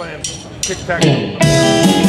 playing tic-tac.